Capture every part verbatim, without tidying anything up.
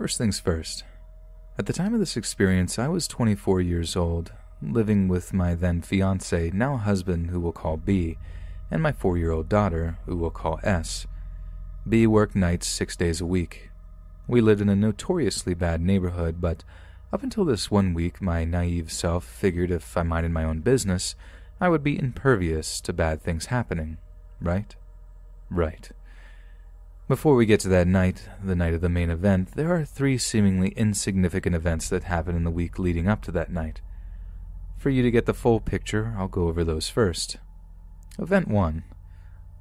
First things first. At the time of this experience, I was twenty-four years old, living with my then fiancé, now husband, who we'll call B, and my four-year-old daughter, who we'll call S. B worked nights six days a week. We lived in a notoriously bad neighborhood, but up until this one week, my naive self figured if I minded my own business, I would be impervious to bad things happening. Right? Right. Before we get to that night, the night of the main event, there are three seemingly insignificant events that happen in the week leading up to that night. For you to get the full picture, I'll go over those first. Event one.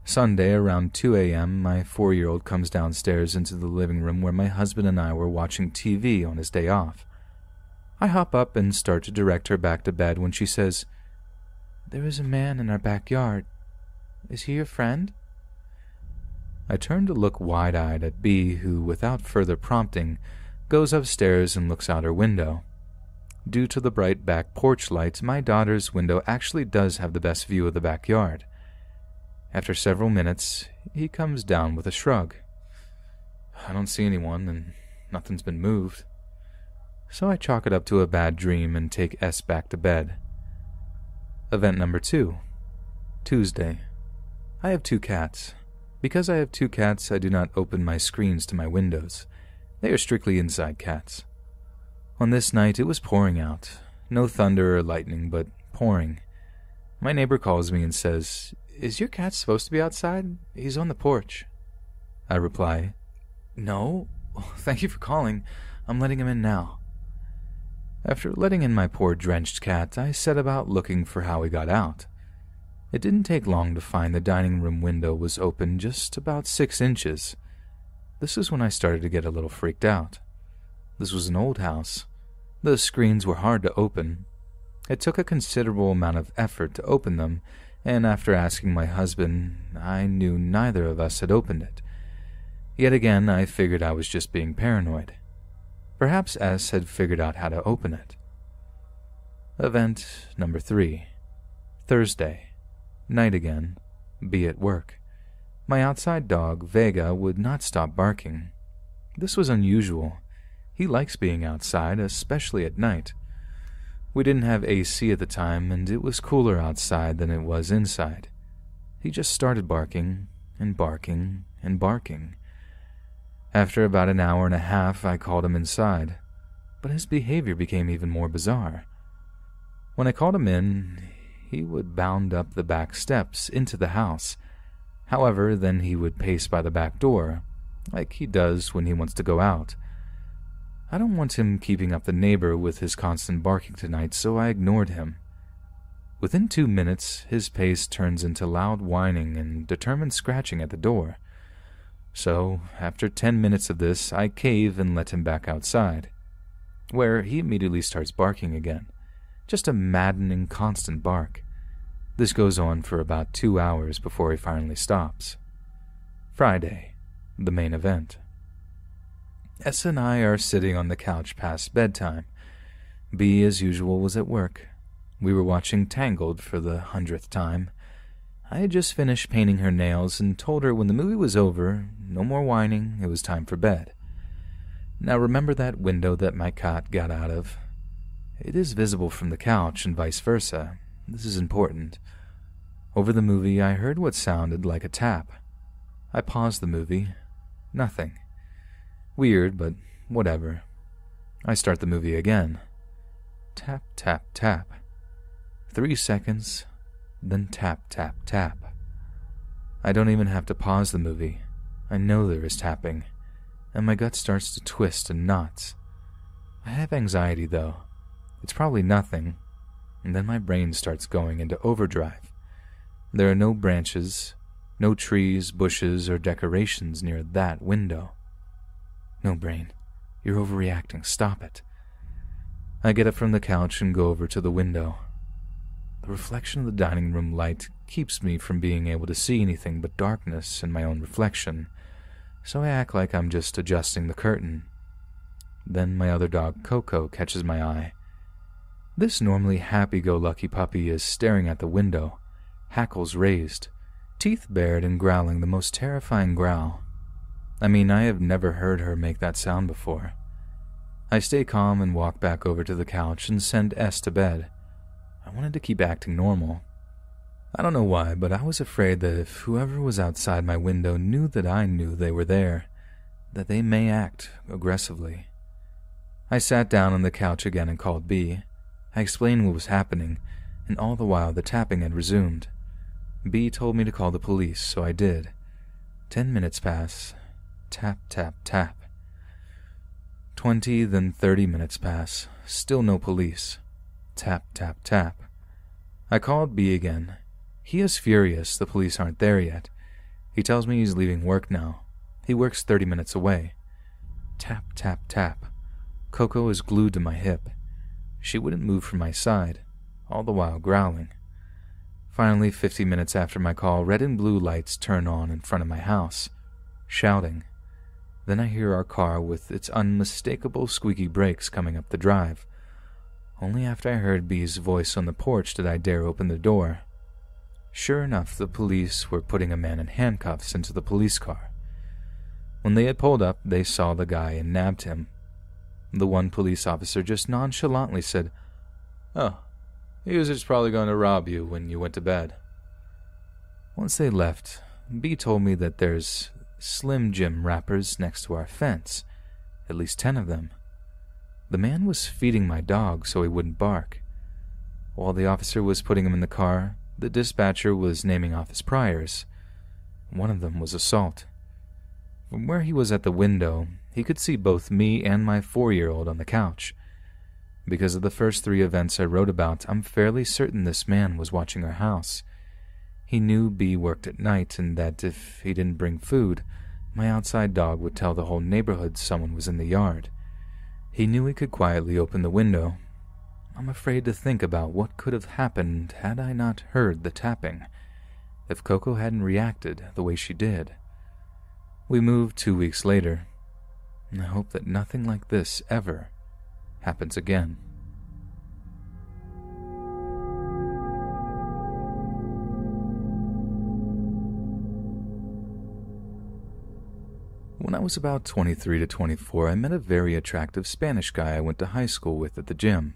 Sunday, around two a m, my four-year-old comes downstairs into the living room where my husband and I were watching T V on his day off. I hop up and start to direct her back to bed when she says, "There is a man in our backyard. Is he your friend?" I turn to look wide-eyed at B, who, without further prompting, goes upstairs and looks out her window. Due to the bright back porch lights, my daughter's window actually does have the best view of the backyard. After several minutes, he comes down with a shrug. I don't see anyone, and nothing's been moved. So I chalk it up to a bad dream and take S back to bed. Event number two. Tuesday. I have two cats. Because I have two cats, I do not open my screens to my windows. They are strictly inside cats. On this night, it was pouring out. No thunder or lightning, but pouring. My neighbor calls me and says, "Is your cat supposed to be outside? He's on the porch." I reply, "No. Thank you for calling. I'm letting him in now." After letting in my poor drenched cat, I set about looking for how he got out. It didn't take long to find the dining room window was open just about six inches. This is when I started to get a little freaked out. This was an old house. The screens were hard to open. It took a considerable amount of effort to open them, and after asking my husband, I knew neither of us had opened it. Yet again, I figured I was just being paranoid. Perhaps S had figured out how to open it. Event number three. Thursday. Night again. Be at work. My outside dog, Vega, would not stop barking. This was unusual. He likes being outside, especially at night. We didn't have A C at the time, and it was cooler outside than it was inside. He just started barking, and barking, and barking. After about an hour and a half, I called him inside, but his behavior became even more bizarre. When I called him in, he would bound up the back steps into the house. However, then he would pace by the back door, like he does when he wants to go out. I don't want him keeping up the neighbor with his constant barking tonight, so I ignored him. Within two minutes, his pace turns into loud whining and determined scratching at the door. So, after ten minutes of this, I cave and let him back outside, where he immediately starts barking again. Just a maddening, constant bark. This goes on for about two hours before he finally stops. Friday, the main event. S and I are sitting on the couch past bedtime. B, as usual, was at work. We were watching Tangled for the hundredth time. I had just finished painting her nails and told her when the movie was over, no more whining, it was time for bed. Now remember that window that my cat got out of? It is visible from the couch and vice versa. This is important. Over the movie, I heard what sounded like a tap. I paused the movie. Nothing. Weird, but whatever. I start the movie again. Tap, tap, tap. Three seconds, then tap, tap, tap. I don't even have to pause the movie. I know there is tapping, and my gut starts to twist and knots. I have anxiety, though. It's probably nothing, and then my brain starts going into overdrive. There are no branches, no trees, bushes, or decorations near that window. No, brain. You're overreacting. Stop it. I get up from the couch and go over to the window. The reflection of the dining room light keeps me from being able to see anything but darkness and my own reflection, so I act like I'm just adjusting the curtain. Then my other dog, Coco, catches my eye. This normally happy-go-lucky puppy is staring at the window, hackles raised, teeth bared and growling the most terrifying growl. I mean, I have never heard her make that sound before. I stay calm and walk back over to the couch and send S to bed. I wanted to keep acting normal. I don't know why, but I was afraid that if whoever was outside my window knew that I knew they were there, that they may act aggressively. I sat down on the couch again and called B. I explained what was happening, and all the while the tapping had resumed. B told me to call the police, so I did. Ten minutes pass. Tap, tap, tap. Twenty, then thirty minutes pass. Still no police. Tap, tap, tap. I called B again. He is furious the police aren't there yet. He tells me he's leaving work now. He works thirty minutes away. Tap, tap, tap. Coco is glued to my hip. She wouldn't move from my side, all the while growling. Finally, fifty minutes after my call, red and blue lights turn on in front of my house, shouting. Then I hear our car with its unmistakable squeaky brakes coming up the drive. Only after I heard B's voice on the porch did I dare open the door. Sure enough, the police were putting a man in handcuffs into the police car. When they had pulled up, they saw the guy and nabbed him. The one police officer just nonchalantly said, "Oh, he was just probably going to rob you when you went to bed." Once they left, B told me that there's Slim Jim wrappers next to our fence, at least ten of them. The man was feeding my dog so he wouldn't bark. While the officer was putting him in the car, the dispatcher was naming off his priors. One of them was assault. From where he was at the window, he could see both me and my four-year-old on the couch. Because of the first three events I wrote about, I'm fairly certain this man was watching our house. He knew B worked at night and that if he didn't bring food, my outside dog would tell the whole neighborhood someone was in the yard. He knew he could quietly open the window. I'm afraid to think about what could have happened had I not heard the tapping, if Coco hadn't reacted the way she did. We moved two weeks later. I hope that nothing like this ever happens again. When I was about twenty-three to twenty-four, I met a very attractive Spanish guy I went to high school with at the gym.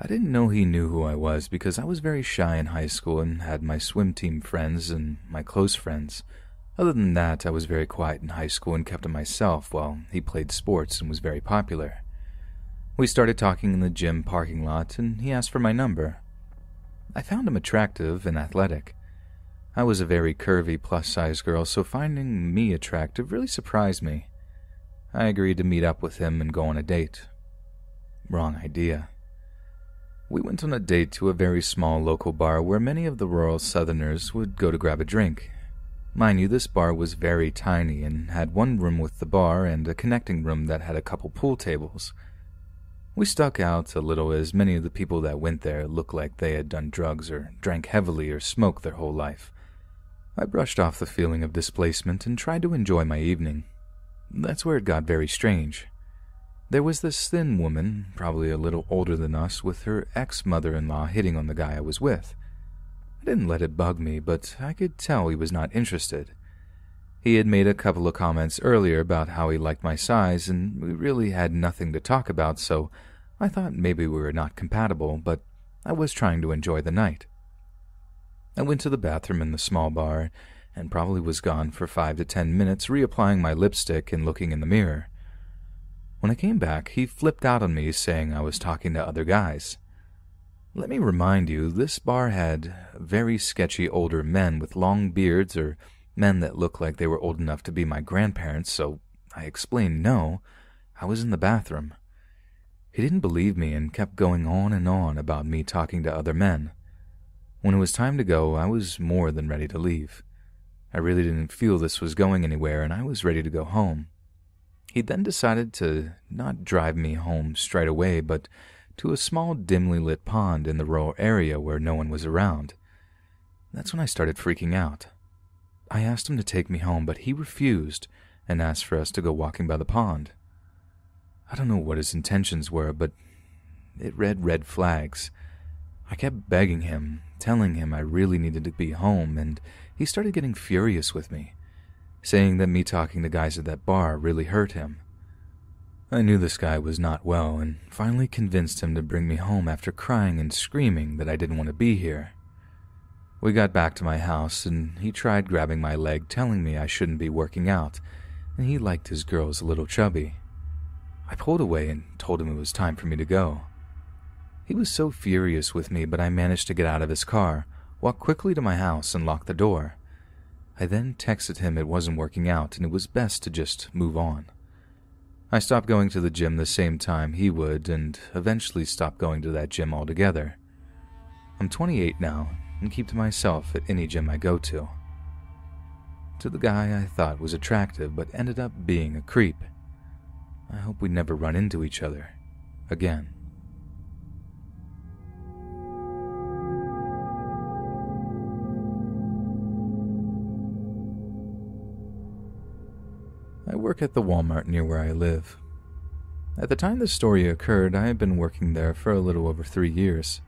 I didn't know he knew who I was because I was very shy in high school and had my swim team friends and my close friends. Other than that, I was very quiet in high school and kept to myself while he played sports and was very popular. We started talking in the gym parking lot, and he asked for my number. I found him attractive and athletic. I was a very curvy plus-size girl, so finding me attractive really surprised me. I agreed to meet up with him and go on a date. Wrong idea. We went on a date to a very small local bar where many of the rural Southerners would go to grab a drink. Mind you, this bar was very tiny and had one room with the bar and a connecting room that had a couple pool tables. We stuck out a little as many of the people that went there looked like they had done drugs or drank heavily or smoked their whole life. I brushed off the feeling of displacement and tried to enjoy my evening. That's where it got very strange. There was this thin woman, probably a little older than us, with her ex-mother-in-law hitting on the guy I was with. I didn't let it bug me, but I could tell he was not interested. He had made a couple of comments earlier about how he liked my size, and we really had nothing to talk about, so I thought maybe we were not compatible, but I was trying to enjoy the night. I went to the bathroom in the small bar, and probably was gone for five to ten minutes, reapplying my lipstick and looking in the mirror. When I came back, he flipped out on me, saying I was talking to other guys. Let me remind you, this bar had very sketchy older men with long beards or men that looked like they were old enough to be my grandparents, so I explained no, I was in the bathroom. He didn't believe me and kept going on and on about me talking to other men. When it was time to go, I was more than ready to leave. I really didn't feel this was going anywhere, and I was ready to go home. He then decided to not drive me home straight away, but to a small dimly lit pond in the rural area where no one was around. That's when I started freaking out. I asked him to take me home, but he refused and asked for us to go walking by the pond. I don't know what his intentions were, but it read red flags. I kept begging him, telling him I really needed to be home, and he started getting furious with me, saying that me talking to guys at that bar really hurt him. I knew this guy was not well and finally convinced him to bring me home after crying and screaming that I didn't want to be here. We got back to my house and he tried grabbing my leg, telling me I shouldn't be working out, and he liked his girls a little chubby. I pulled away and told him it was time for me to go. He was so furious with me, but I managed to get out of his car, walk quickly to my house, and lock the door. I then texted him it wasn't working out and it was best to just move on. I stopped going to the gym the same time he would and eventually stopped going to that gym altogether. I'm twenty-eight now and keep to myself at any gym I go to. To the guy I thought was attractive but ended up being a creep. I hope we never run into each other again. I work at the Walmart near where I live. At the time this story occurred, I had been working there for a little over three years.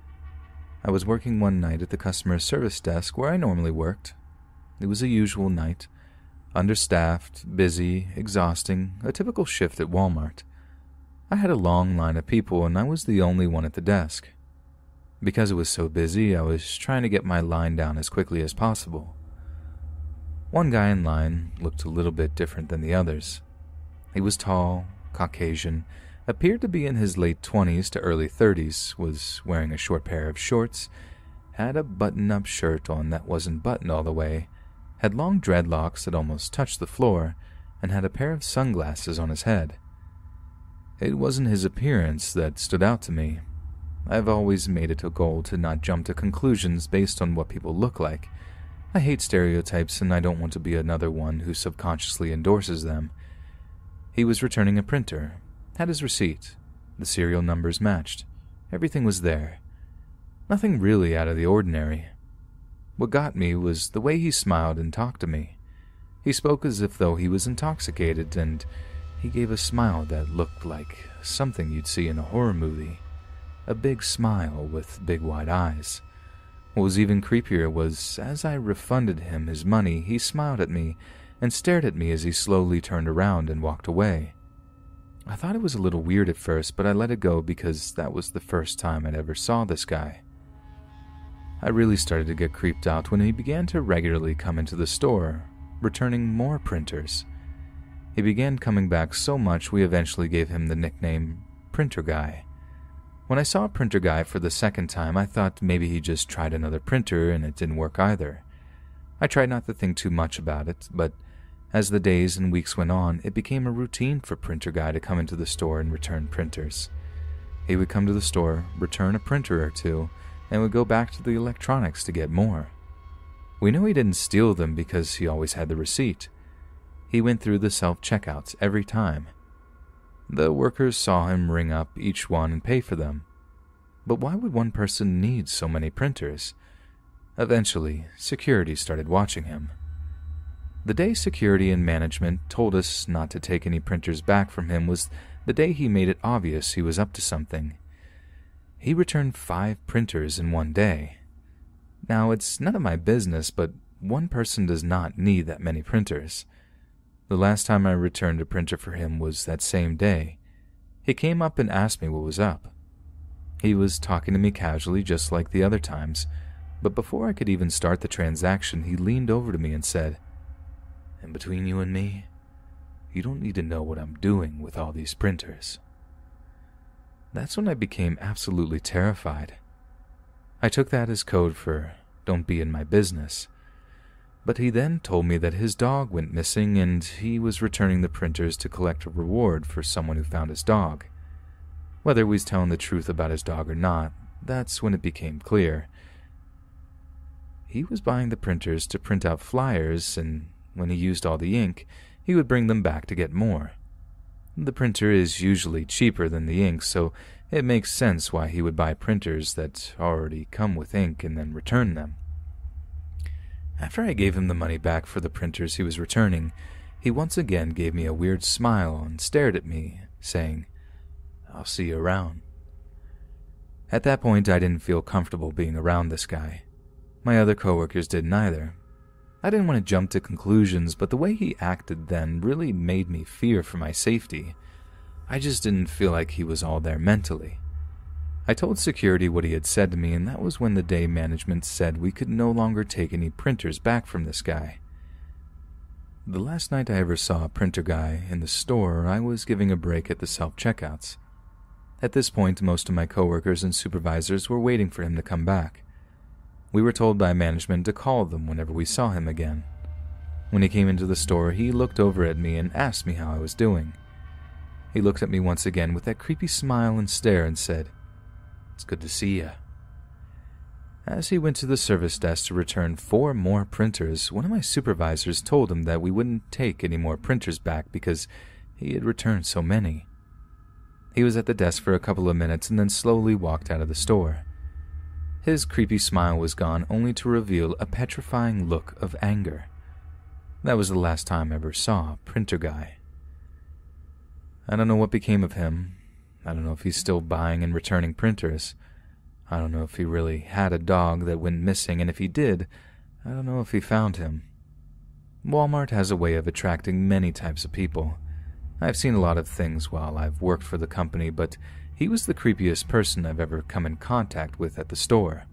I was working one night at the customer service desk where I normally worked. It was a usual night. Understaffed, busy, exhausting, a typical shift at Walmart. I had a long line of people and I was the only one at the desk. Because it was so busy, I was trying to get my line down as quickly as possible. One guy in line looked a little bit different than the others. He was tall, Caucasian, appeared to be in his late twenties to early thirties, was wearing a short pair of shorts, had a button-up shirt on that wasn't buttoned all the way, had long dreadlocks that almost touched the floor, and had a pair of sunglasses on his head. It wasn't his appearance that stood out to me. I've always made it a goal to not jump to conclusions based on what people look like. I hate stereotypes and I don't want to be another one who subconsciously endorses them. He was returning a printer, had his receipt, the serial numbers matched, everything was there. Nothing really out of the ordinary. What got me was the way he smiled and talked to me. He spoke as if though he was intoxicated, and he gave a smile that looked like something you'd see in a horror movie. A big smile with big wide eyes. What was even creepier was, as I refunded him his money, he smiled at me and stared at me as he slowly turned around and walked away. I thought it was a little weird at first, but I let it go because that was the first time I'd ever saw this guy. I really started to get creeped out when he began to regularly come into the store, returning more printers. He began coming back so much we eventually gave him the nickname Printer Guy. When I saw Printer Guy for the second time, I thought maybe he just tried another printer and it didn't work either. I tried not to think too much about it, but as the days and weeks went on, it became a routine for Printer Guy to come into the store and return printers. He would come to the store, return a printer or two, and would go back to the electronics to get more. We knew he didn't steal them because he always had the receipt. He went through the self-checkouts every time. The workers saw him ring up each one and pay for them. But why would one person need so many printers? Eventually, security started watching him. The day security and management told us not to take any printers back from him was the day he made it obvious he was up to something. He returned five printers in one day. Now, it's none of my business, but one person does not need that many printers. The last time I returned a printer for him was that same day. He came up and asked me what was up. He was talking to me casually just like the other times, but before I could even start the transaction, he leaned over to me and said, "And between you and me, you don't need to know what I'm doing with all these printers." That's when I became absolutely terrified. I took that as code for "don't be in my business." But he then told me that his dog went missing and he was returning the printers to collect a reward for someone who found his dog. Whether he was telling the truth about his dog or not, that's when it became clear. He was buying the printers to print out flyers, and when he used all the ink, he would bring them back to get more. The printer is usually cheaper than the ink, so it makes sense why he would buy printers that already come with ink and then return them. After I gave him the money back for the printers he was returning, he once again gave me a weird smile and stared at me, saying, "I'll see you around." At that point, I didn't feel comfortable being around this guy. My other coworkers didn't either. I didn't want to jump to conclusions, but the way he acted then really made me fear for my safety. I just didn't feel like he was all there mentally. I told security what he had said to me, and that was when the day management said we could no longer take any printers back from this guy. The last night I ever saw a printer guy in the store, I was giving a break at the self-checkouts. At this point, most of my coworkers and supervisors were waiting for him to come back. We were told by management to call them whenever we saw him again. When he came into the store, he looked over at me and asked me how I was doing. He looked at me once again with that creepy smile and stare and said, "It's good to see ya." As he went to the service desk to return four more printers, one of my supervisors told him that we wouldn't take any more printers back because he had returned so many. He was at the desk for a couple of minutes and then slowly walked out of the store. His creepy smile was gone, only to reveal a petrifying look of anger. That was the last time I ever saw a printer guy. I don't know what became of him. I don't know if he's still buying and returning printers. I don't know if he really had a dog that went missing, and if he did, I don't know if he found him. Walmart has a way of attracting many types of people. I've seen a lot of things while I've worked for the company, but he was the creepiest person I've ever come in contact with at the store.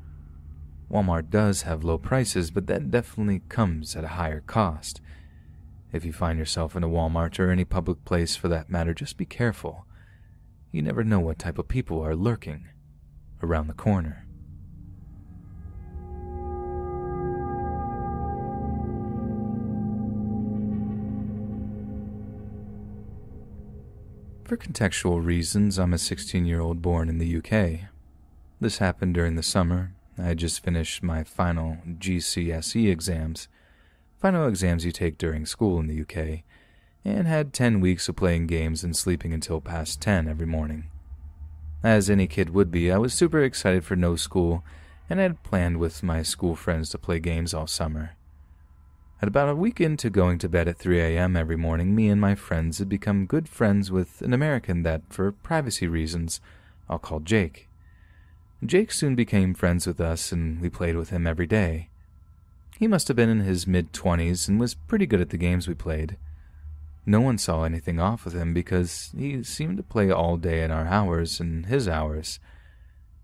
Walmart does have low prices, but that definitely comes at a higher cost. If you find yourself in a Walmart or any public place for that matter, just be careful. You never know what type of people are lurking around the corner. For contextual reasons, I'm a sixteen-year-old born in the U K. This happened during the summer. I had just finished my final G C S E exams, final exams you take during school in the U K, and had ten weeks of playing games and sleeping until past ten every morning. As any kid would be, I was super excited for no school, and I had planned with my school friends to play games all summer. At about a week into going to bed at three a m every morning, me and my friends had become good friends with an American that, for privacy reasons, I'll call Jake. Jake soon became friends with us, and we played with him every day. He must have been in his mid-twenties and was pretty good at the games we played. No one saw anything off with him because he seemed to play all day in our hours and his hours.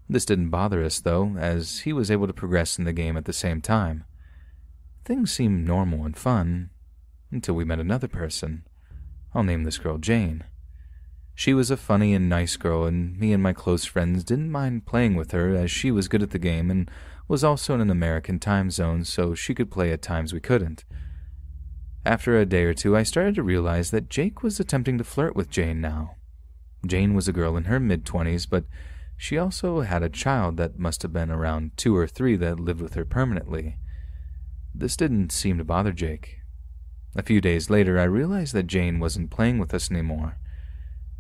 This didn't bother us, though, as he was able to progress in the game at the same time. Things seemed normal and fun until we met another person. I'll name this girl Jane. She was a funny and nice girl, and me and my close friends didn't mind playing with her as she was good at the game and was also in an American time zone, so she could play at times we couldn't. After a day or two, I started to realize that Jake was attempting to flirt with Jane now. Jane was a girl in her mid-twenties, but she also had a child that must have been around two or three that lived with her permanently. This didn't seem to bother Jake. A few days later, I realized that Jane wasn't playing with us anymore.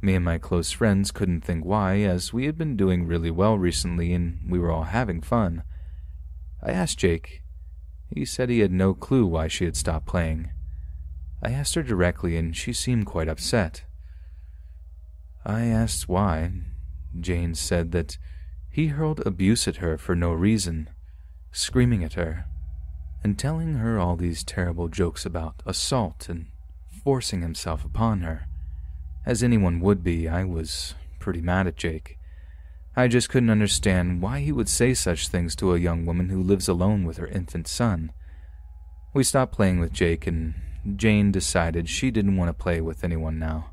Me and my close friends couldn't think why, as we had been doing really well recently and we were all having fun. I asked Jake. He said he had no clue why she had stopped playing. I asked her directly, and she seemed quite upset. I asked why. Jane said that he hurled abuse at her for no reason, screaming at her, and telling her all these terrible jokes about assault and forcing himself upon her. As anyone would be, I was pretty mad at Jake. I just couldn't understand why he would say such things to a young woman who lives alone with her infant son. We stopped playing with Jake, and Jane decided she didn't want to play with anyone now.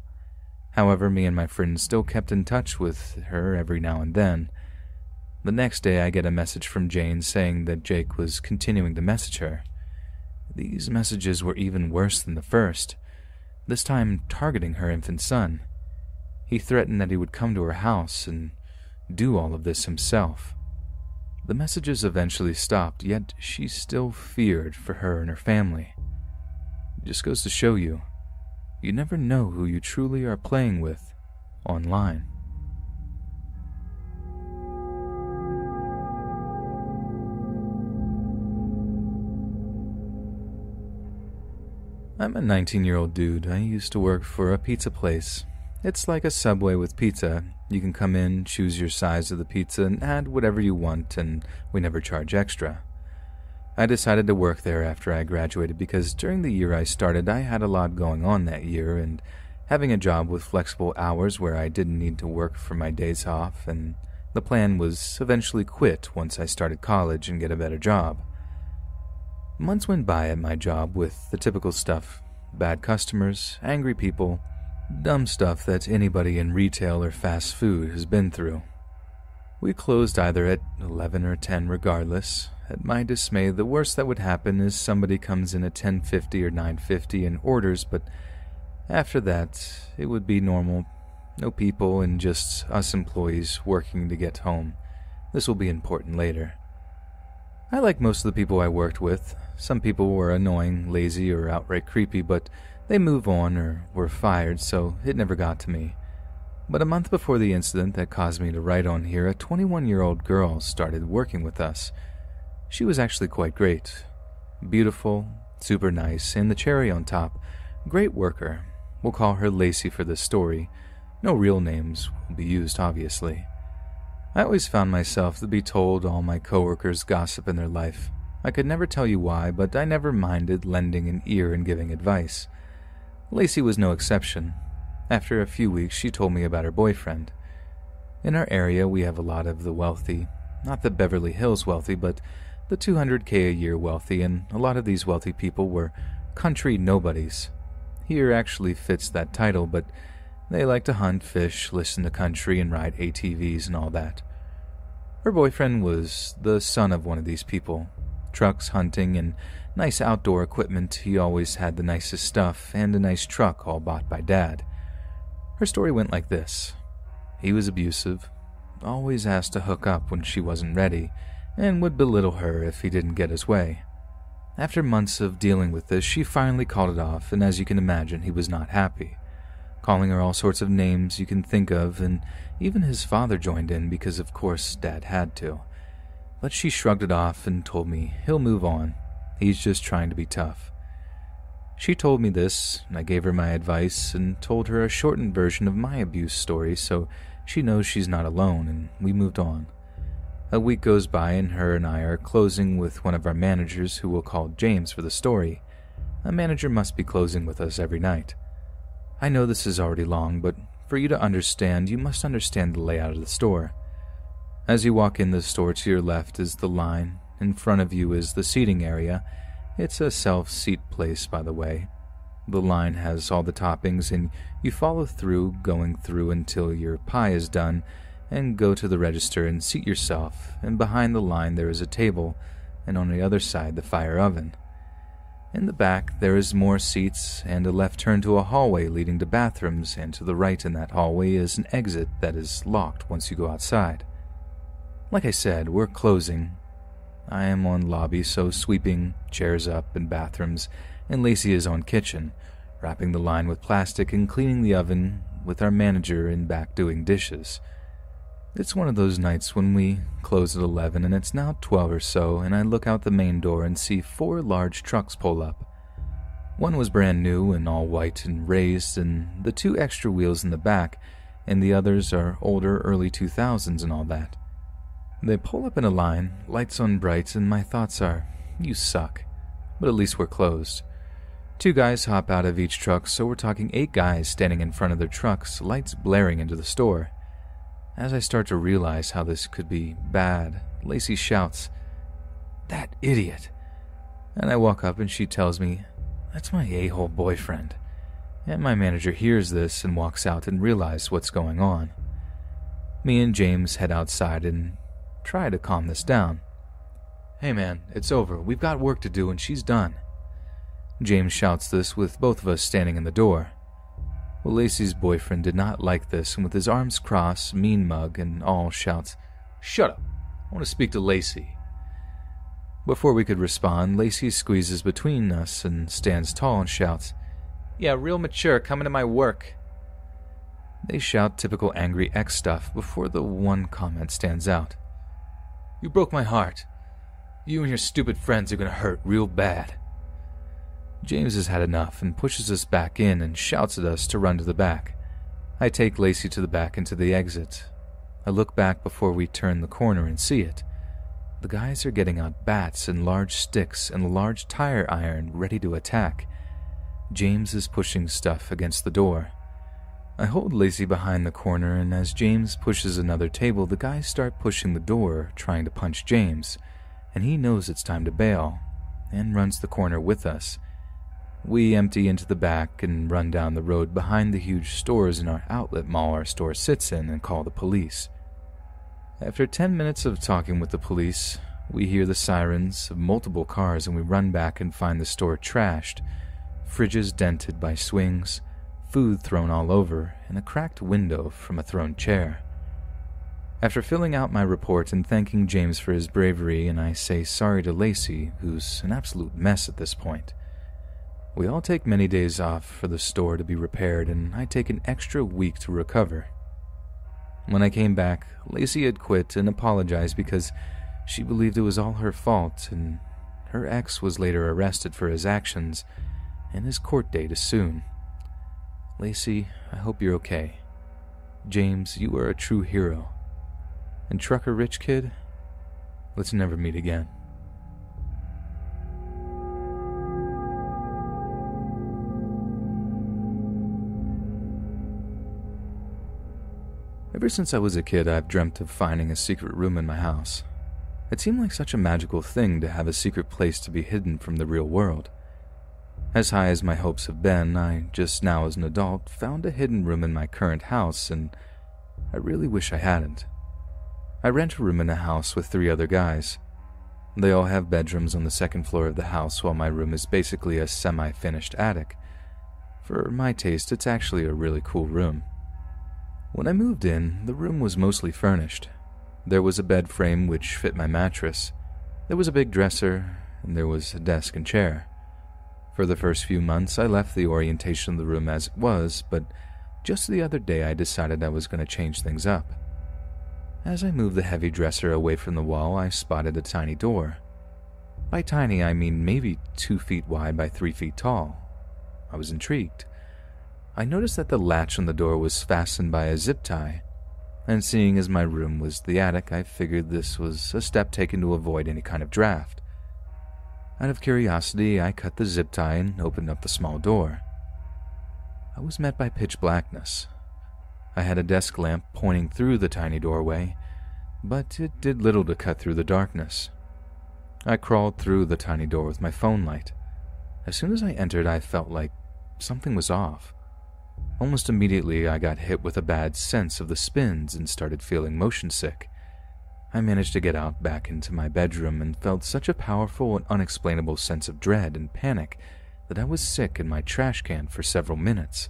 However, me and my friends still kept in touch with her every now and then. The next day, I get a message from Jane saying that Jake was continuing to message her. These messages were even worse than the first, this time targeting her infant son. He threatened that he would come to her house and do all of this himself. The messages eventually stopped, yet she still feared for her and her family. It just goes to show you, you never know who you truly are playing with online. I'm a nineteen-year-old dude. I used to work for a pizza place. It's like a Subway with pizza. You can come in, choose your size of the pizza, and add whatever you want, and we never charge extra. I decided to work there after I graduated because during the year I started, I had a lot going on that year and Having a job with flexible hours where I didn't need to work for my days off, and the plan was eventually quit once I started college and get a better job. Months went by at my job with the typical stuff: bad customers, angry people, dumb stuff that anybody in retail or fast food has been through. We closed either at eleven or ten regardless. At my dismay, the worst that would happen is somebody comes in at ten fifty or nine fifty and orders, but after that, it would be normal. No people and just us employees working to get home. This will be important later. I like most of the people I worked with. Some people were annoying, lazy, or outright creepy, but they move on or were fired, so it never got to me. But a month before the incident that caused me to write on here, a twenty-one-year-old girl started working with us. She was actually quite great. Beautiful, super nice, and the cherry on top. Great worker. We'll call her Lacey for this story. No real names will be used, obviously. I always found myself to be told all my coworkers gossip in their life. I could never tell you why, but I never minded lending an ear and giving advice. Lacey was no exception. After a few weeks, she told me about her boyfriend. In our area, we have a lot of the wealthy. Not the Beverly Hills wealthy, but the two hundred K a year wealthy, and a lot of these wealthy people were country nobodies. Here actually fits that title, but they like to hunt, fish, listen to country, and ride A T Vs and all that. Her boyfriend was the son of one of these people. Trucks, hunting, and nice outdoor equipment. He always had the nicest stuff and a nice truck, all bought by Dad. Her story went like this. He was abusive, always asked to hook up when she wasn't ready, and would belittle her if he didn't get his way. After months of dealing with this, she finally called it off, and as you can imagine, he was not happy. Calling her all sorts of names you can think of, and even his father joined in because, of course, Dad had to. But she shrugged it off and told me he'll move on. He's just trying to be tough. She told me this, and I gave her my advice and told her a shortened version of my abuse story so she knows she's not alone, and we moved on. A week goes by, and her and I are closing with one of our managers, who we'll call James for the story. A manager must be closing with us every night. I know this is already long, but for you to understand, you must understand the layout of the store. As you walk in the store, to your left is the line, in front of you is the seating area. It's a self-seat place, by the way. The line has all the toppings, and you follow through, going through until your pie is done, and go to the register and seat yourself, and behind the line there is a table, and on the other side the fire oven. In the back, there is more seats and a left turn to a hallway leading to bathrooms, and to the right in that hallway is an exit that is locked once you go outside. Like I said, we're closing. I am on lobby, so sweeping, chairs up, and bathrooms, and Lacey is on kitchen, wrapping the line with plastic and cleaning the oven, with our manager in back doing dishes. It's one of those nights when we close at eleven, and it's now twelve or so, and I look out the main door and see four large trucks pull up. One was brand new and all white and raised, and the two extra wheels in the back, and the others are older, early two thousands and all that. They pull up in a line, lights on bright, and my thoughts are, you suck, but at least we're closed. Two guys hop out of each truck, so we're talking eight guys standing in front of their trucks, lights blaring into the store. As I start to realize how this could be bad, Lacey shouts, "That idiot!" And I walk up and she tells me, "That's my a-hole boyfriend." And my manager hears this and walks out and realizes what's going on. Me and James head outside and try to calm this down. "Hey man, it's over. We've got work to do and she's done." James shouts this with both of us standing in the door. Well, Lacey's boyfriend did not like this, and with his arms crossed, mean mug, and all, shouts, "Shut up! I want to speak to Lacey." Before we could respond, Lacey squeezes between us and stands tall and shouts, "Yeah, real mature, coming to my work." They shout typical angry ex stuff before the one comment stands out. "You broke my heart. You and your stupid friends are going to hurt real bad." James has had enough and pushes us back in and shouts at us to run to the back. I take Lacey to the back and to the exit. I look back before we turn the corner and see it. The guys are getting out bats and large sticks and a large tire iron ready to attack. James is pushing stuff against the door. I hold Lacey behind the corner, and as James pushes another table, the guys start pushing the door, trying to punch James, and he knows it's time to bail, and runs the corner with us. We empty into the back and run down the road behind the huge stores in our outlet mall our store sits in and call the police. After ten minutes of talking with the police, we hear the sirens of multiple cars and we run back and find the store trashed, fridges dented by swings, food thrown all over, and a cracked window from a thrown chair. After filling out my report and thanking James for his bravery, and I say sorry to Lacey, who's an absolute mess at this point. We all take many days off for the store to be repaired, and I take an extra week to recover. When I came back, Lacey had quit and apologized because she believed it was all her fault, and her ex was later arrested for his actions, and his court date is soon. Lacey, I hope you're okay. James, you are a true hero. And Trucker Rich Kid, let's never meet again. Ever since I was a kid, I've dreamt of finding a secret room in my house. It seemed like such a magical thing to have a secret place to be hidden from the real world. As high as my hopes have been, I just now as an adult found a hidden room in my current house, and I really wish I hadn't. I rent a room in a house with three other guys. They all have bedrooms on the second floor of the house, while my room is basically a semi-finished attic. For my taste, it's actually a really cool room. When I moved in, the room was mostly furnished. There was a bed frame which fit my mattress. There was a big dresser, and there was a desk and chair. For the first few months, I left the orientation of the room as it was, but just the other day I decided I was going to change things up. As I moved the heavy dresser away from the wall, I spotted a tiny door. By tiny, I mean maybe two feet wide by three feet tall. I was intrigued. I noticed that the latch on the door was fastened by a zip tie, and seeing as my room was the attic, I figured this was a step taken to avoid any kind of draft. Out of curiosity, I cut the zip tie and opened up the small door. I was met by pitch blackness. I had a desk lamp pointing through the tiny doorway, but it did little to cut through the darkness. I crawled through the tiny door with my phone light. As soon as I entered, I felt like something was off. Almost immediately, I got hit with a bad sense of the spins and started feeling motion sick. I managed to get out back into my bedroom and felt such a powerful and unexplainable sense of dread and panic that I was sick in my trash can for several minutes.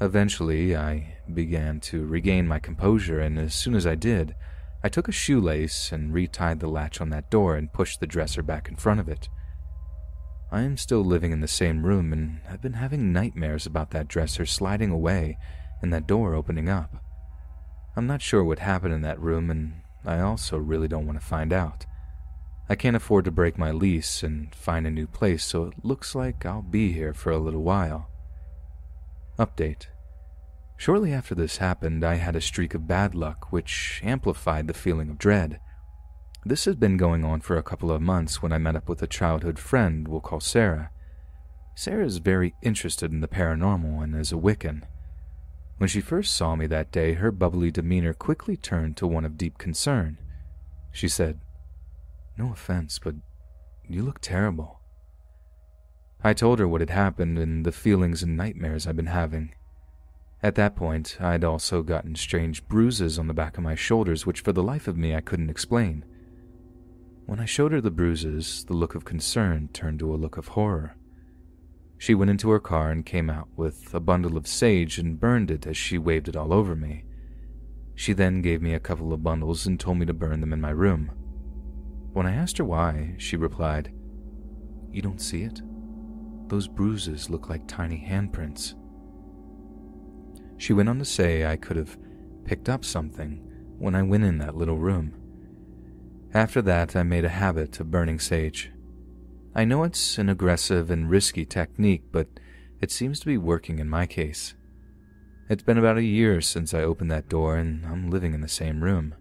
Eventually, I began to regain my composure, and as soon as I did, I took a shoelace and retied the latch on that door and pushed the dresser back in front of it. I am still living in the same room, and I've been having nightmares about that dresser sliding away and that door opening up. I'm not sure what happened in that room, and I also really don't want to find out. I can't afford to break my lease and find a new place, so it looks like I'll be here for a little while. Update. Shortly after this happened, I had a streak of bad luck, which amplified the feeling of dread. This had been going on for a couple of months when I met up with a childhood friend we'll call Sarah. Sarah is very interested in the paranormal and is a Wiccan. When she first saw me that day, her bubbly demeanor quickly turned to one of deep concern. She said, "No offense, but you look terrible." I told her what had happened and the feelings and nightmares I'd been having. At that point, I'd also gotten strange bruises on the back of my shoulders, which for the life of me I couldn't explain. When I showed her the bruises, the look of concern turned to a look of horror. She went into her car and came out with a bundle of sage and burned it as she waved it all over me. She then gave me a couple of bundles and told me to burn them in my room. When I asked her why, she replied, "You don't see it? Those bruises look like tiny handprints." She went on to say I could have picked up something when I went in that little room. After that, I made a habit of burning sage. I know it's an aggressive and risky technique, but it seems to be working in my case. It's been about a year since I opened that door, and I'm living in the same room.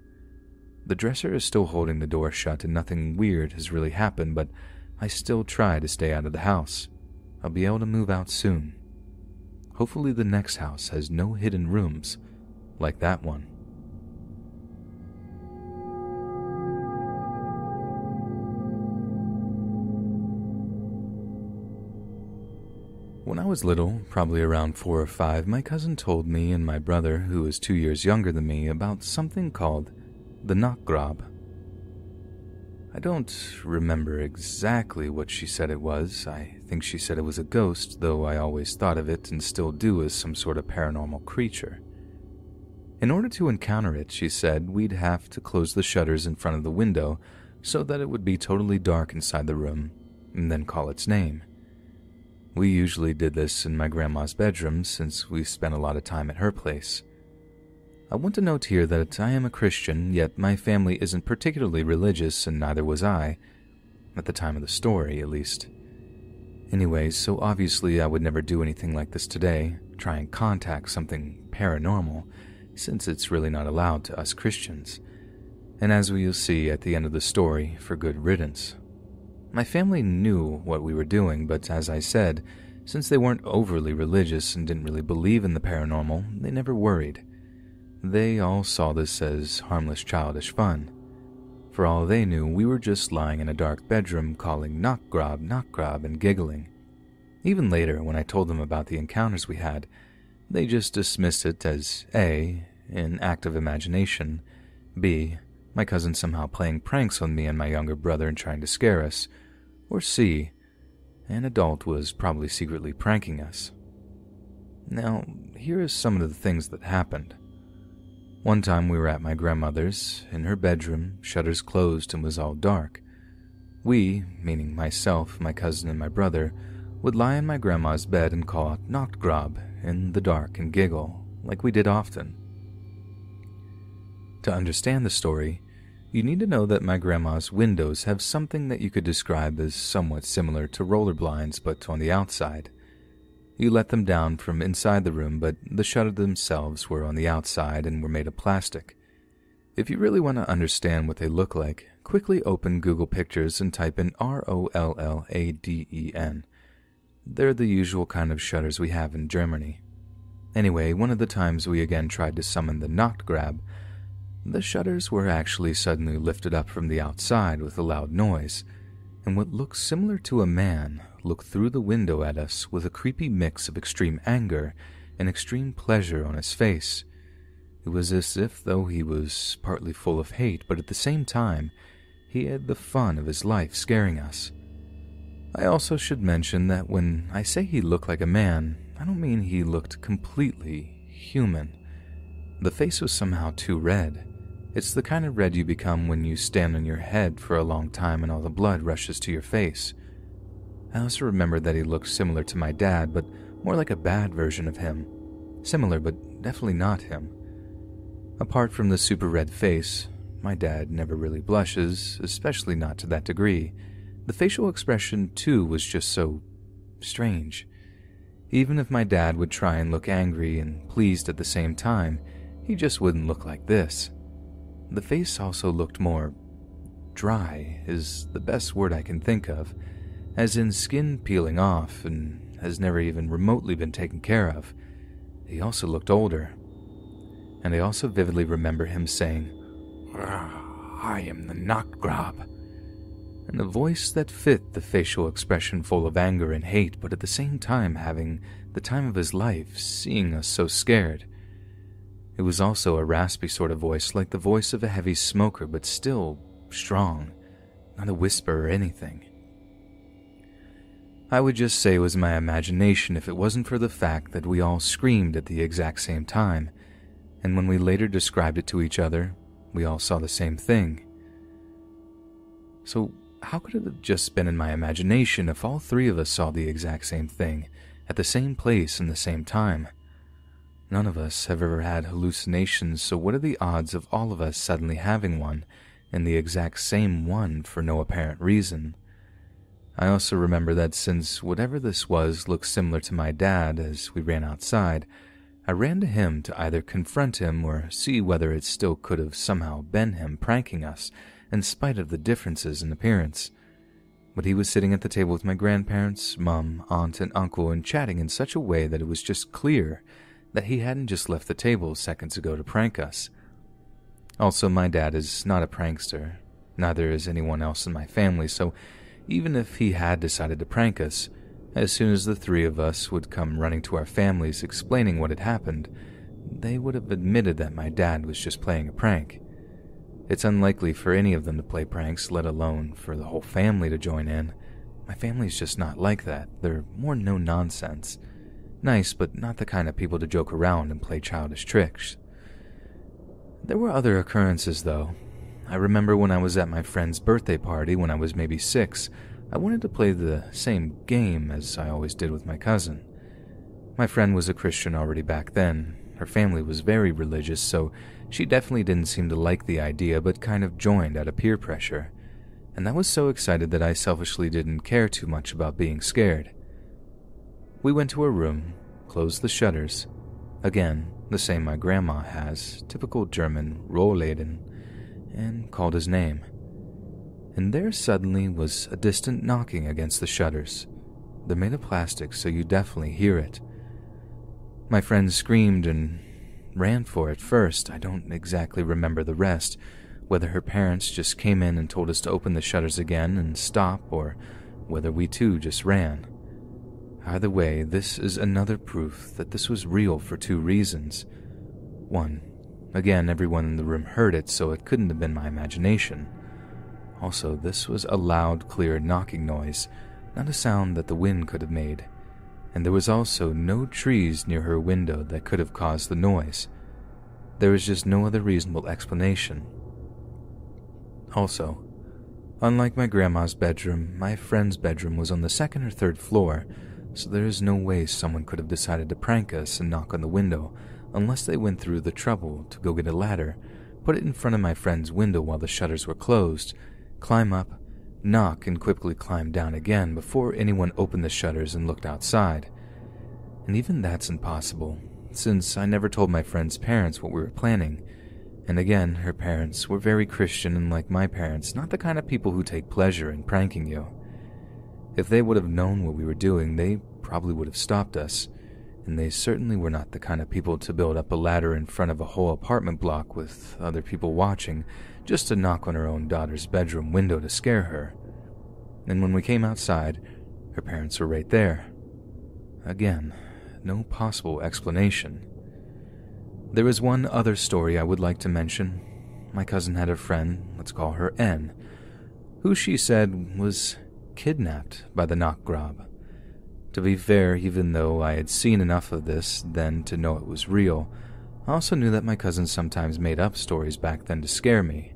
The dresser is still holding the door shut, and nothing weird has really happened, but I still try to stay out of the house. I'll be able to move out soon. Hopefully the next house has no hidden rooms like that one. When I was little, probably around four or five, my cousin told me and my brother, who was two years younger than me, about something called the Nachtgrab. I don't remember exactly what she said it was. I think she said it was a ghost, though I always thought of it and still do as some sort of paranormal creature. In order to encounter it, she said, we'd have to close the shutters in front of the window so that it would be totally dark inside the room, and then call its name. We usually did this in my grandma's bedroom since we spent a lot of time at her place. I want to note here that I am a Christian, yet my family isn't particularly religious and neither was I, at the time of the story at least. Anyways, so obviously I would never do anything like this today, try and contact something paranormal, since it's really not allowed to us Christians. And as we'll see at the end of the story, for good riddance. My family knew what we were doing, but as I said, since they weren't overly religious and didn't really believe in the paranormal, they never worried. They all saw this as harmless childish fun. For all they knew, we were just lying in a dark bedroom calling Nachtgrab, Nachtgrab and giggling. Even later, when I told them about the encounters we had, they just dismissed it as A, an act of imagination, B, my cousin somehow playing pranks on me and my younger brother and trying to scare us, or C, an adult was probably secretly pranking us. Now, here is some of the things that happened. One time we were at my grandmother's, in her bedroom, shutters closed and was all dark. We, meaning myself, my cousin and my brother, would lie in my grandma's bed and call out Nachtgrab in the dark and giggle, like we did often. To understand the story, you need to know that my grandma's windows have something that you could describe as somewhat similar to roller blinds, but on the outside. You let them down from inside the room, but the shutters themselves were on the outside and were made of plastic. If you really want to understand what they look like, quickly open Google Pictures and type in R O L L A D E N. They're the usual kind of shutters we have in Germany. Anyway, one of the times we again tried to summon the Nachtgrab, the shutters were actually suddenly lifted up from the outside with a loud noise, and what looked similar to a man looked through the window at us with a creepy mix of extreme anger and extreme pleasure on his face. It was as if though he was partly full of hate, but at the same time, he had the fun of his life scaring us. I also should mention that when I say he looked like a man, I don't mean he looked completely human. The face was somehow too red. It's the kind of red you become when you stand on your head for a long time and all the blood rushes to your face. I also remembered that he looked similar to my dad, but more like a bad version of him. Similar, but definitely not him. Apart from the super red face, my dad never really blushes, especially not to that degree. The facial expression, too, was just so strange. Even if my dad would try and look angry and pleased at the same time, he just wouldn't look like this. The face also looked more dry, is the best word I can think of, as in skin peeling off and has never even remotely been taken care of. He also looked older. And I also vividly remember him saying, "I am the Nachtgrab," in a voice that fit the facial expression full of anger and hate, but at the same time having the time of his life seeing us so scared. It was also a raspy sort of voice, like the voice of a heavy smoker, but still strong, not a whisper or anything. I would just say it was my imagination if it wasn't for the fact that we all screamed at the exact same time, and when we later described it to each other, we all saw the same thing. So how could it have just been in my imagination if all three of us saw the exact same thing, at the same place and the same time? None of us have ever had hallucinations, so what are the odds of all of us suddenly having one, and the exact same one for no apparent reason? I also remember that since whatever this was looked similar to my dad as we ran outside, I ran to him to either confront him or see whether it still could have somehow been him pranking us, in spite of the differences in appearance. but he was sitting at the table with my grandparents, mum, aunt, and uncle, and chatting in such a way that it was just clear that he hadn't just left the table seconds ago to prank us. Also, my dad is not a prankster, neither is anyone else in my family, so even if he had decided to prank us, as soon as the three of us would come running to our families explaining what had happened, they would have admitted that my dad was just playing a prank. It's unlikely for any of them to play pranks, let alone for the whole family to join in. My family's just not like that. They're more no-nonsense. Nice, but not the kind of people to joke around and play childish tricks. There were other occurrences, though. I remember when I was at my friend's birthday party when I was maybe six, I wanted to play the same game as I always did with my cousin. My friend was a Christian already back then. Her family was very religious, so she definitely didn't seem to like the idea, but kind of joined out of peer pressure. And I was so excited that I selfishly didn't care too much about being scared. We went to her room, closed the shutters. Again, the same my grandma has, typical German, rolladen, and called his name. And there suddenly was a distant knocking against the shutters. They're made of plastic, so you definitely hear it. My friend screamed and ran for it first. I don't exactly remember the rest, whether her parents just came in and told us to open the shutters again and stop, or whether we too just ran. Either way, this is another proof that this was real for two reasons. One, again, everyone in the room heard it, so it couldn't have been my imagination. Also, this was a loud, clear knocking noise, not a sound that the wind could have made, and there was also no trees near her window that could have caused the noise. There was just no other reasonable explanation. Also, unlike my grandma's bedroom, my friend's bedroom was on the second or third floor, so there is no way someone could have decided to prank us and knock on the window unless they went through the trouble to go get a ladder, put it in front of my friend's window while the shutters were closed, climb up, knock, and quickly climb down again before anyone opened the shutters and looked outside. And even that's impossible, since I never told my friend's parents what we were planning. And again, her parents were very Christian and, like my parents, not the kind of people who take pleasure in pranking you. If they would have known what we were doing, they probably would have stopped us, and they certainly were not the kind of people to build up a ladder in front of a whole apartment block with other people watching, just to knock on her own daughter's bedroom window to scare her. And when we came outside, her parents were right there. Again, no possible explanation. There is one other story I would like to mention. My cousin had a friend, let's call her N, who she said was kidnapped by the Nachtgrab. To be fair, even though I had seen enough of this then to know it was real, I also knew that my cousin sometimes made up stories back then to scare me.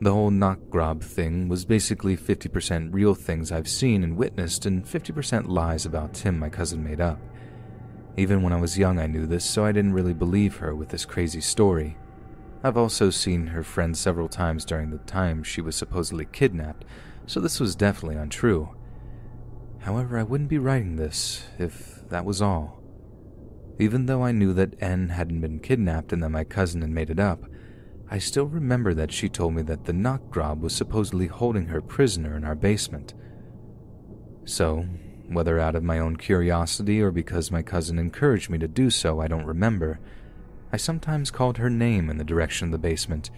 The whole Nachtgrab thing was basically fifty percent real things I've seen and witnessed and fifty percent lies about him my cousin made up. Even when I was young I knew this, so I didn't really believe her with this crazy story. I've also seen her friend several times during the time she was supposedly kidnapped, so this was definitely untrue. However, I wouldn't be writing this if that was all. Even though I knew that N hadn't been kidnapped and that my cousin had made it up, I still remember that she told me that the Nachtgrab was supposedly holding her prisoner in our basement. So, whether out of my own curiosity or because my cousin encouraged me to do so, I don't remember. I sometimes called her name in the direction of the basement,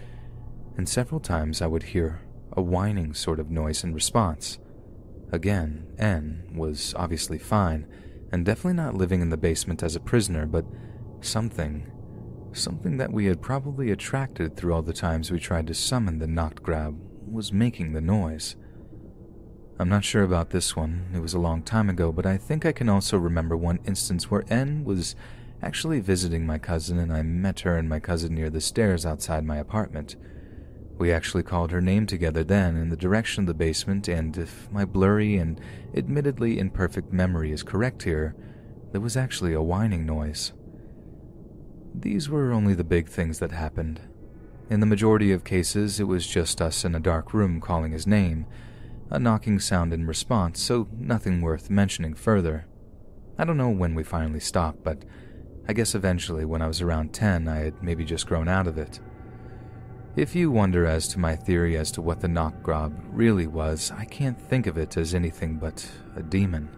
and several times I would hear a whining sort of noise in response. Again, N was obviously fine, and definitely not living in the basement as a prisoner, but something, something that we had probably attracted through all the times we tried to summon the Nachtgrab was making the noise. I'm not sure about this one, it was a long time ago, but I think I can also remember one instance where N was actually visiting my cousin and I met her and my cousin near the stairs outside my apartment. We actually called her name together then in the direction of the basement, and if my blurry and admittedly imperfect memory is correct here, there was actually a whining noise. These were only the big things that happened. In the majority of cases, it was just us in a dark room calling his name, a knocking sound in response, so nothing worth mentioning further. I don't know when we finally stopped, but I guess eventually when I was around ten, I had maybe just grown out of it. If you wonder as to my theory as to what the Nachtgrab really was, I can't think of it as anything but a demon.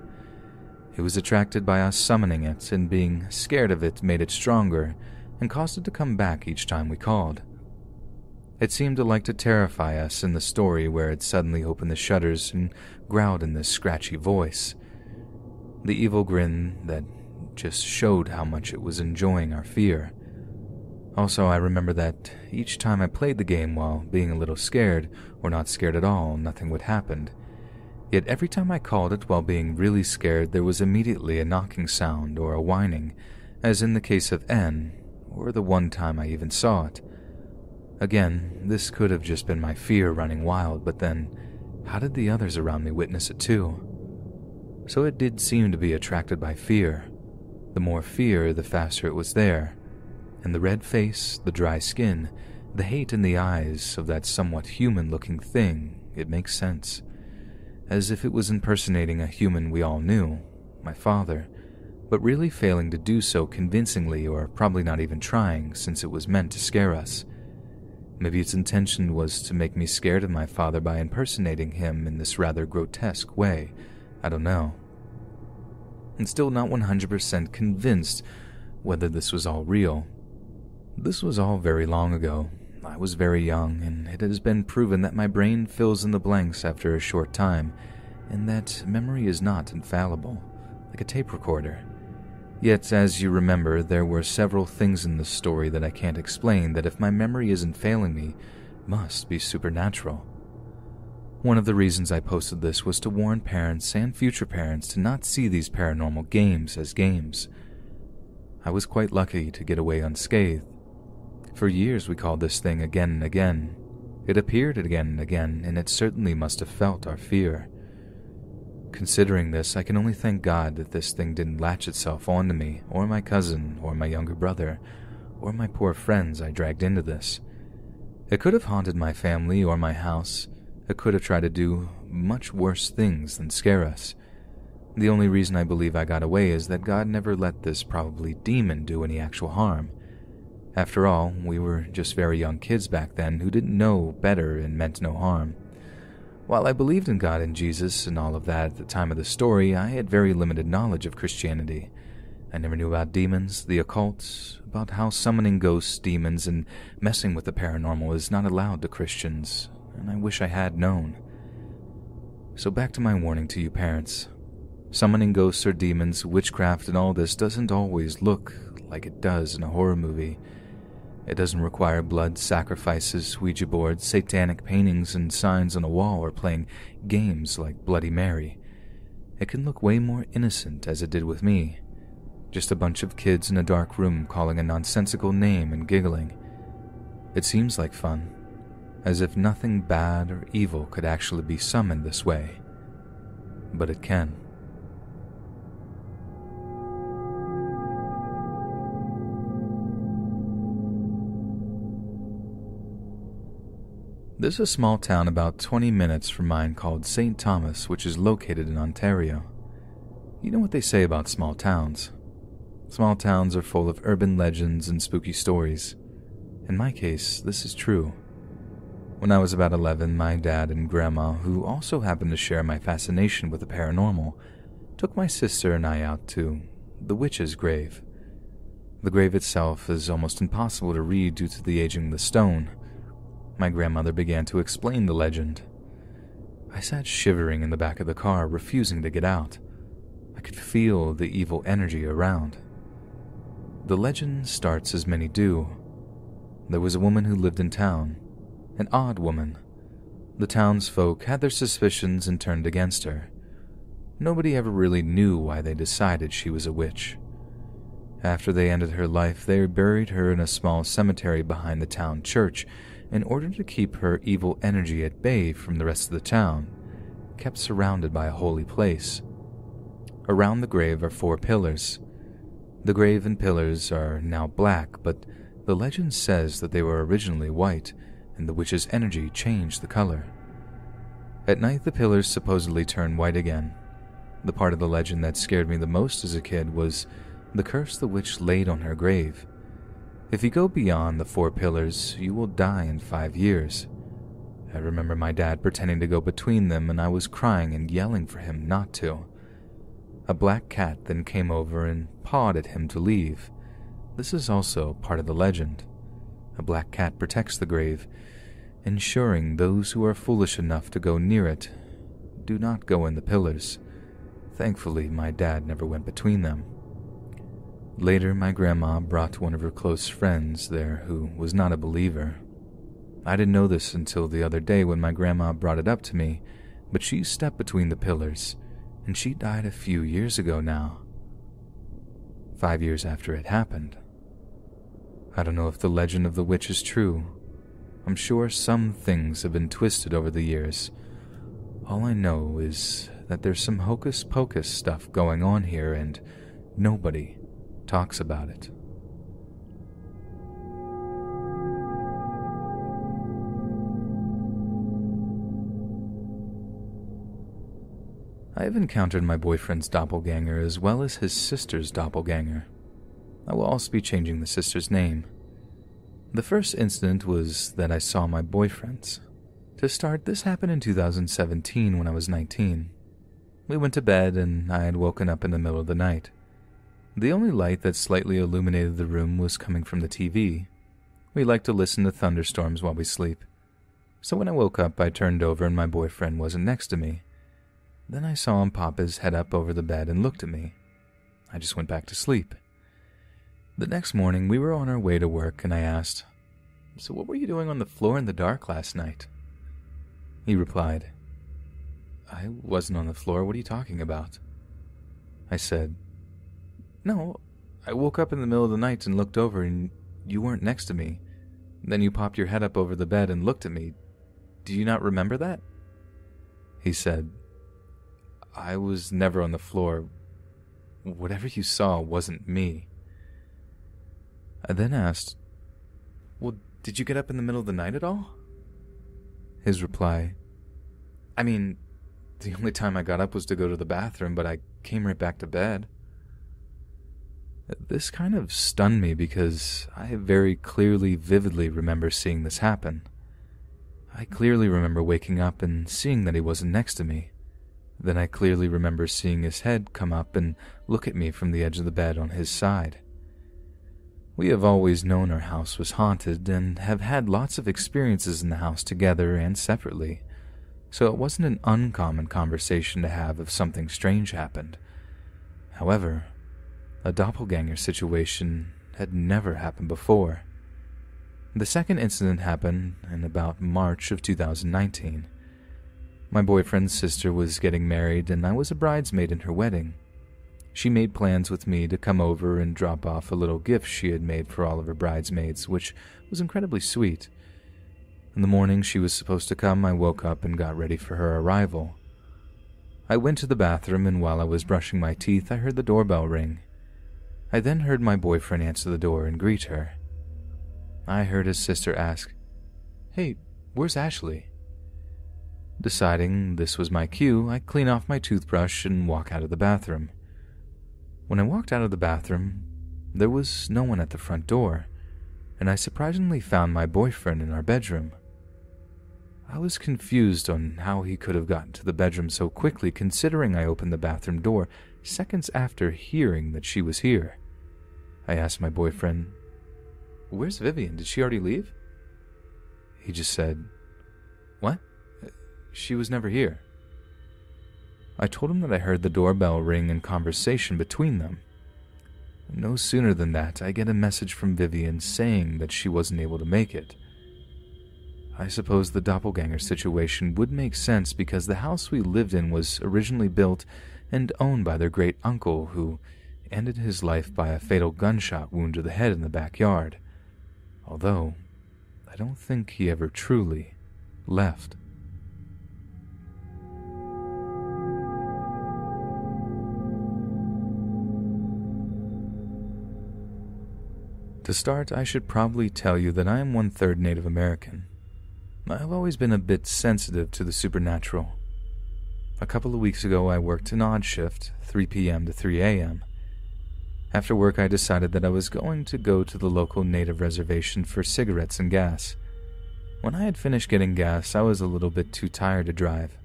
It was attracted by us summoning it, and being scared of it made it stronger and caused it to come back each time we called. It seemed to like to terrify us in the story where it suddenly opened the shutters and growled in this scratchy voice. The evil grin that just showed how much it was enjoying our fear. Also, I remember that each time I played the game while being a little scared, or not scared at all, nothing would happen. Yet every time I called it while being really scared, there was immediately a knocking sound or a whining, as in the case of N, or the one time I even saw it. Again, this could have just been my fear running wild, but then, how did the others around me witness it too? So it did seem to be attracted by fear. The more fear, the faster it was there. And the red face, the dry skin, the hate in the eyes of that somewhat human-looking thing, it makes sense. As if it was impersonating a human we all knew, my father, but really failing to do so convincingly, or probably not even trying, since it was meant to scare us. Maybe its intention was to make me scared of my father by impersonating him in this rather grotesque way, I don't know. And still not one hundred percent convinced whether this was all real. This was all very long ago. I was very young, and it has been proven that my brain fills in the blanks after a short time, and that memory is not infallible, like a tape recorder. Yet, as you remember, there were several things in this story that I can't explain that, if my memory isn't failing me, must be supernatural. One of the reasons I posted this was to warn parents and future parents to not see these paranormal games as games. I was quite lucky to get away unscathed. For years we called this thing again and again. It appeared again and again, and it certainly must have felt our fear. Considering this, I can only thank God that this thing didn't latch itself onto me, or my cousin, or my younger brother, or my poor friends I dragged into this. It could have haunted my family or my house. It could have tried to do much worse things than scare us. The only reason I believe I got away is that God never let this probably demon do any actual harm. After all, we were just very young kids back then who didn't know better and meant no harm. While I believed in God and Jesus and all of that at the time of the story, I had very limited knowledge of Christianity. I never knew about demons, the occult, about how summoning ghosts, demons, and messing with the paranormal is not allowed to Christians, and I wish I had known. So back to my warning to you parents. Summoning ghosts or demons, witchcraft, and all this doesn't always look like it does in a horror movie. It doesn't require blood, sacrifices, Ouija boards, satanic paintings and signs on a wall, or playing games like Bloody Mary. It can look way more innocent, as it did with me. Just a bunch of kids in a dark room calling a nonsensical name and giggling. It seems like fun, as if nothing bad or evil could actually be summoned this way. But it can. There's a small town about twenty minutes from mine called Saint Thomas, which is located in Ontario. You know what they say about small towns. Small towns are full of urban legends and spooky stories. In my case, this is true. When I was about eleven, my dad and grandma, who also happened to share my fascination with the paranormal, took my sister and I out to the witch's grave. The grave itself is almost impossible to read due to the aging of the stone. My grandmother began to explain the legend. I sat shivering in the back of the car, refusing to get out. I could feel the evil energy around. The legend starts as many do. There was a woman who lived in town, an odd woman. The townsfolk had their suspicions and turned against her. Nobody ever really knew why they decided she was a witch. After they ended her life, they buried her in a small cemetery behind the town church, in order to keep her evil energy at bay from the rest of the town, kept surrounded by a holy place. Around the grave are four pillars. The grave and pillars are now black, but the legend says that they were originally white, and the witch's energy changed the color. At night, the pillars supposedly turn white again. The part of the legend that scared me the most as a kid was the curse the witch laid on her grave. If you go beyond the four pillars, you will die in five years. I remember my dad pretending to go between them, and I was crying and yelling for him not to. A black cat then came over and pawed at him to leave. This is also part of the legend. A black cat protects the grave, ensuring those who are foolish enough to go near it do not go in the pillars. Thankfully, my dad never went between them. Later, my grandma brought one of her close friends there who was not a believer. I didn't know this until the other day when my grandma brought it up to me, but she stepped between the pillars, and she died a few years ago now, five years after it happened. I don't know if the legend of the witch is true. I'm sure some things have been twisted over the years. All I know is that there's some hocus-pocus stuff going on here, and nobody talks about it. I have encountered my boyfriend's doppelganger as well as his sister's doppelganger. I will also be changing the sister's name. The first incident was that I saw my boyfriend's. To start, this happened in two thousand seventeen when I was nineteen. We went to bed and I had woken up in the middle of the night. The only light that slightly illuminated the room was coming from the T V. We like to listen to thunderstorms while we sleep. So when I woke up, I turned over and my boyfriend wasn't next to me. Then I saw him pop his head up over the bed and looked at me. I just went back to sleep. The next morning, we were on our way to work and I asked, "So what were you doing on the floor in the dark last night?" He replied, "I wasn't on the floor, what are you talking about?" I said, "No, I woke up in the middle of the night and looked over and you weren't next to me. Then you popped your head up over the bed and looked at me. Do you not remember that?" He said, "I was never on the floor. Whatever you saw wasn't me." I then asked, "Well, did you get up in the middle of the night at all?" His reply, "I mean, the only time I got up was to go to the bathroom, but I came right back to bed." This kind of stunned me because I very clearly, vividly remember seeing this happen. I clearly remember waking up and seeing that he wasn't next to me. Then I clearly remember seeing his head come up and look at me from the edge of the bed on his side. We have always known our house was haunted and have had lots of experiences in the house together and separately, so it wasn't an uncommon conversation to have if something strange happened. However, a doppelganger situation had never happened before. The second incident happened in about March of two thousand nineteen. My boyfriend's sister was getting married and I was a bridesmaid in her wedding. She made plans with me to come over and drop off a little gift she had made for all of her bridesmaids, which was incredibly sweet. In the morning she was supposed to come, I woke up and got ready for her arrival. I went to the bathroom and while I was brushing my teeth, I heard the doorbell ring. I then heard my boyfriend answer the door and greet her. I heard his sister ask, "Hey, where's Ashley?" Deciding this was my cue, I clean off my toothbrush and walk out of the bathroom. When I walked out of the bathroom, there was no one at the front door, and I surprisingly found my boyfriend in our bedroom. I was confused on how he could have gotten to the bedroom so quickly considering I opened the bathroom door seconds after hearing that she was here. I asked my boyfriend, "Where's Vivian? Did she already leave?" He just said, "What? She was never here." I told him that I heard the doorbell ring in conversation between them. No sooner than that, I get a message from Vivian saying that she wasn't able to make it. I suppose the doppelganger situation would make sense because the house we lived in was originally built and owned by their great uncle who ended his life by a fatal gunshot wound to the head in the backyard. Although, I don't think he ever truly left. To start, I should probably tell you that I am one-third Native American. I have always been a bit sensitive to the supernatural. A couple of weeks ago I worked an odd shift, three p m to three a m After work, I decided that I was going to go to the local native reservation for cigarettes and gas. When I had finished getting gas, I was a little bit too tired to drive.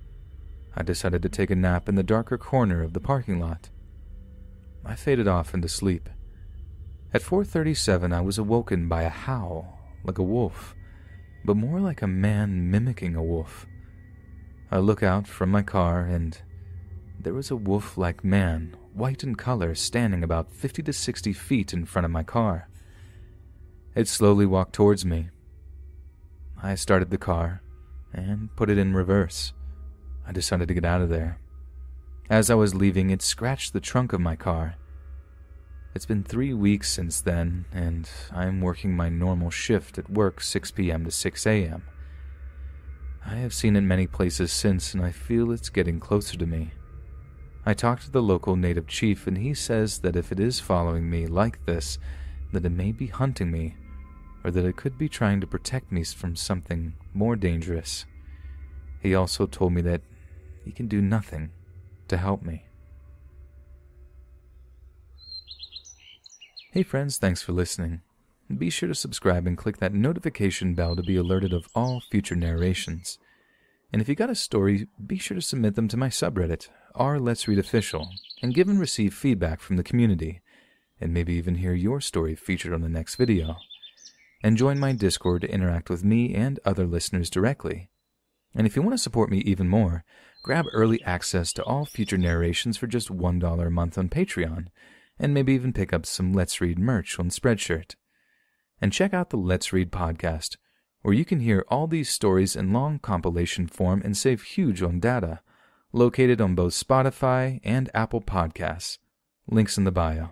I decided to take a nap in the darker corner of the parking lot. I faded off into sleep. At four thirty-seven, I was awoken by a howl, like a wolf, but more like a man mimicking a wolf. I look out from my car, and there was a wolf-like man, white in color, standing about fifty to sixty feet in front of my car. It slowly walked towards me. I started the car and put it in reverse. I decided to get out of there. As I was leaving, it scratched the trunk of my car. It's been three weeks since then, and I am working my normal shift at work six p m to six a m I have seen it many places since, and I feel it's getting closer to me. I talked to the local native chief, and he says that if it is following me like this, that it may be hunting me, or that it could be trying to protect me from something more dangerous. He also told me that he can do nothing to help me. Hey friends, thanks for listening. Be sure to subscribe and click that notification bell to be alerted of all future narrations. And if you got a story, be sure to submit them to my subreddit, r Let's Read Official, and give and receive feedback from the community, and maybe even hear your story featured on the next video. And join my Discord to interact with me and other listeners directly. And if you want to support me even more, grab early access to all future narrations for just one dollar a month on Patreon, and maybe even pick up some Let's Read merch on Spreadshirt. And check out the Let's Read podcast, where you can hear all these stories in long compilation form and save huge on data, located on both Spotify and Apple Podcasts. Links in the bio.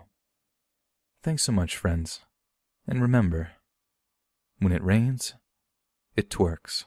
Thanks so much, friends. And remember, when it rains, it twerks.